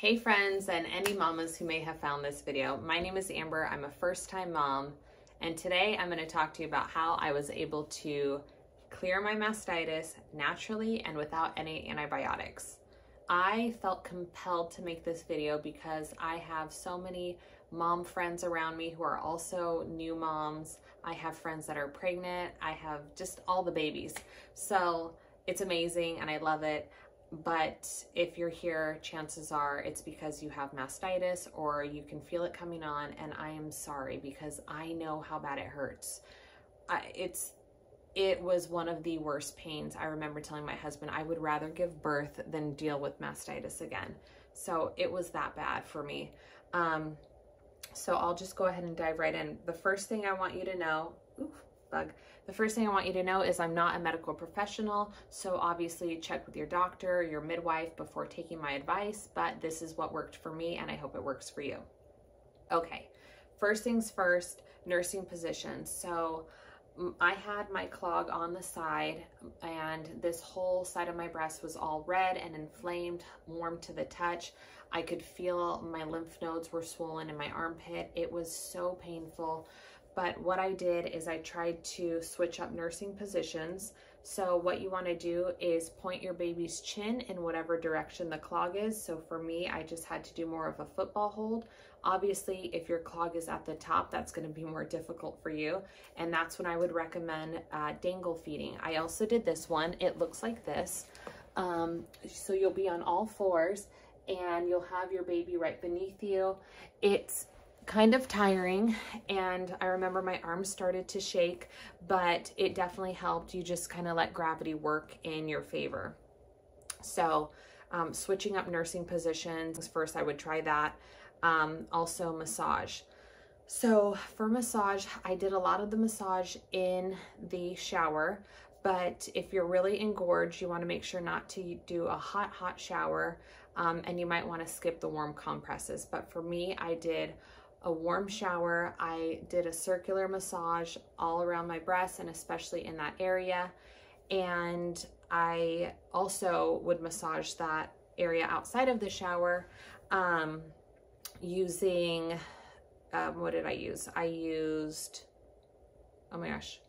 Hey friends and any mamas who may have found this video. My name is Amber. I'm a first-time mom, and today I'm going to talk to you about how I was able to clear my mastitis naturally and without any antibiotics. I felt compelled to make this video because I have so many mom friends around me who are also new moms. I have friends that are pregnant. I have just all the babies. So it's amazing and I love it. But if you're here, chances are it's because you have mastitis or you can feel it coming on, and I am sorry because I know how bad it hurts. It was one of the worst pains. I remember telling my husband I would rather give birth than deal with mastitis again. So it was that bad for me. So I'll just go ahead and dive right in. The first thing I want you to know, The first thing I want you to know is I'm not a medical professional, so obviously check with your doctor, your midwife before taking my advice, but this is what worked for me and I hope it works for you. Okay, first things first, nursing positions. So I had my clog on the side and this whole side of my breast was all red and inflamed, warm to the touch. I could feel my lymph nodes were swollen in my armpit. It was so painful. But what I did is I tried to switch up nursing positions. So what you want to do is point your baby's chin in whatever direction the clog is. So for me, I just had to do more of a football hold. Obviously, if your clog is at the top, that's going to be more difficult for you. And that's when I would recommend dangle feeding. I also did this one. It looks like this. So you'll be on all fours and you'll have your baby right beneath you. It's kind of tiring, and I remember my arms started to shake, but it definitely helped. You just kind of let gravity work in your favor. So switching up nursing positions, first I would try that. Also massage. So for massage, I did a lot of the massage in the shower, but if you're really engorged, you want to make sure not to do a hot shower, and you might want to skip the warm compresses. But for me, I did a warm shower. I did a circular massage all around my breasts and especially in that area. And I also would massage that area outside of the shower using, what did I use? I used, oh my gosh,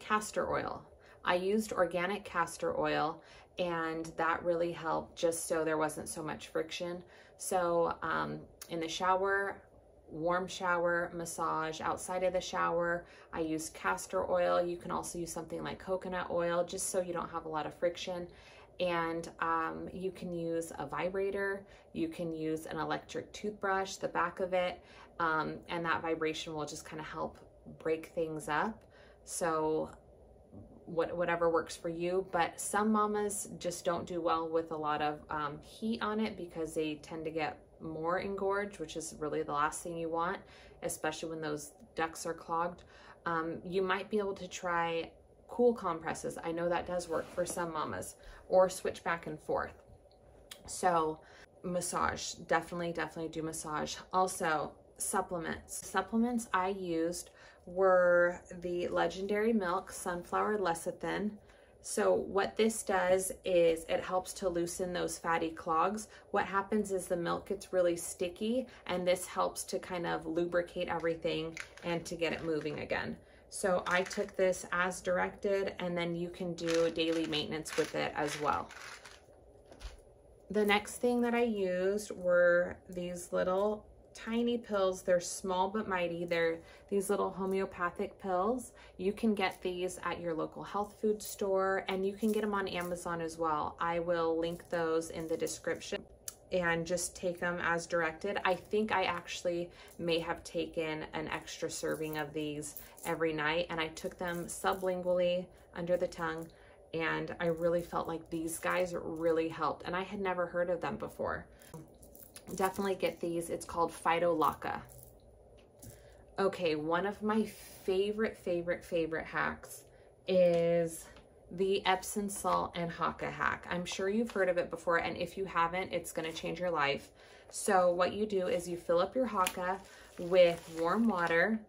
castor oil. I used organic castor oil, and that really helped just so there wasn't so much friction. So in the shower, warm shower, massage, outside of the shower, I use castor oil. You can also use something like coconut oil just so you don't have a lot of friction. And you can use a vibrator, you can use an electric toothbrush, the back of it, and that vibration will just kind of help break things up. So whatever works for you, but some mamas just don't do well with a lot of heat on it because they tend to get more engorged, which is really the last thing you want, especially when those ducts are clogged. You might be able to try cool compresses. I know that does work for some mamas, or switch back and forth. So massage, definitely do massage. Also supplements. Supplements I used were the legendary milk, Sunflower Lecithin. So what this does is it helps to loosen those fatty clogs. What happens is the milk gets really sticky, and this helps to kind of lubricate everything and to get it moving again. So I took this as directed, and then you can do daily maintenance with it as well. The next thing that I used were these little tiny pills. They're small but mighty. They're these little homeopathic pills. You can get these at your local health food store, and you can get them on Amazon as well. I will link those in the description, and just take them as directed. I think I actually may have taken an extra serving of these every night, and I took them sublingually under the tongue, and I really felt like these guys really helped, and I had never heard of them before. Definitely get these. It's called Phytolacca. Okay, one of my favorite hacks is the Epsom Salt and Haka hack. I'm sure you've heard of it before, and if you haven't, it's going to change your life. So what you do is you fill up your Haka with warm water.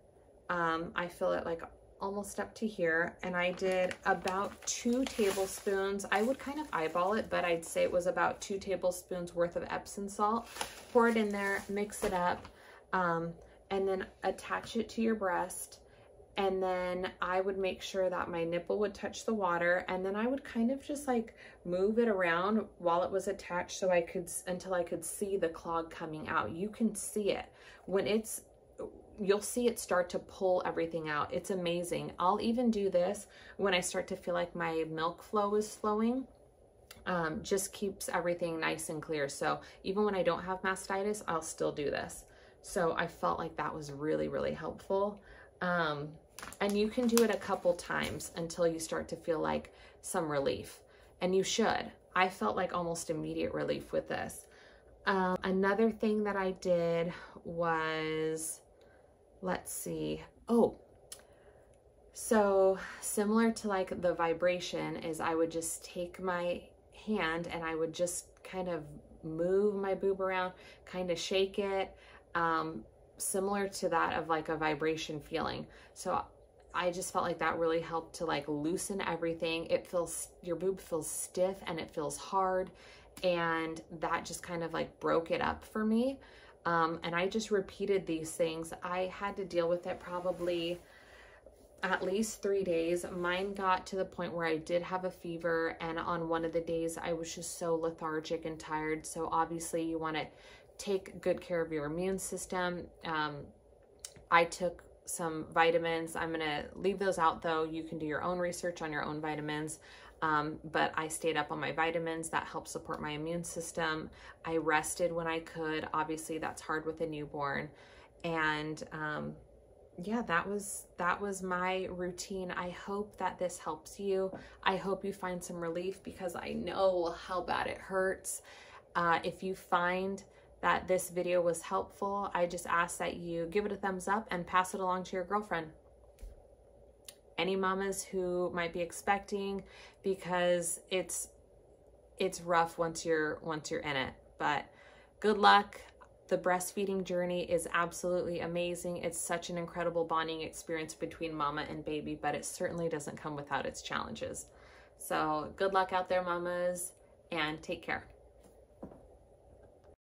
I fill it like almost up to here, and I did about 2 tablespoons. I would kind of eyeball it, but I'd say it was about 2 tablespoons worth of Epsom salt. Pour it in there, mix it up, and then attach it to your breast. And then I would make sure that my nipple would touch the water, and then I would kind of just like move it around while it was attached so I could, until I could see the clog coming out. You can see it when it's, you'll see it start to pull everything out. It's amazing. I'll even do this when I start to feel like my milk flow is slowing. Just keeps everything nice and clear. So even when I don't have mastitis, I'll still do this. So I felt like that was really, really helpful. And you can do it a couple times until you start to feel like some relief, and you should. I felt like almost immediate relief with this. Another thing that I did was, let's see. Oh, so similar to like the vibration is I would just take my hand and I would just kind of move my boob around, kind of shake it. Similar to that of like a vibration feeling. So I just felt like that really helped to like loosen everything. It feels, your boob feels stiff and it feels hard. And that just kind of like broke it up for me. And I just repeated these things. I had to deal with it probably at least 3 days. Mine got to the point where I did have a fever, and on one of the days I was just so lethargic and tired. So obviously you want to take good care of your immune system. I took some vitamins. I'm gonna leave those out though. You can do your own research on your own vitamins. But I stayed up on my vitamins. That helped support my immune system. I rested when I could. Obviously that's hard with a newborn. And yeah, that was my routine. I hope that this helps you. I hope you find some relief, because I know how bad it hurts. If you find that this video was helpful, I just ask that you give it a thumbs up and pass it along to your girlfriend. Any mamas who might be expecting, because it's rough once you're in it. But good luck. The breastfeeding journey is absolutely amazing. It's such an incredible bonding experience between mama and baby, but it certainly doesn't come without its challenges. So good luck out there, mamas, and take care.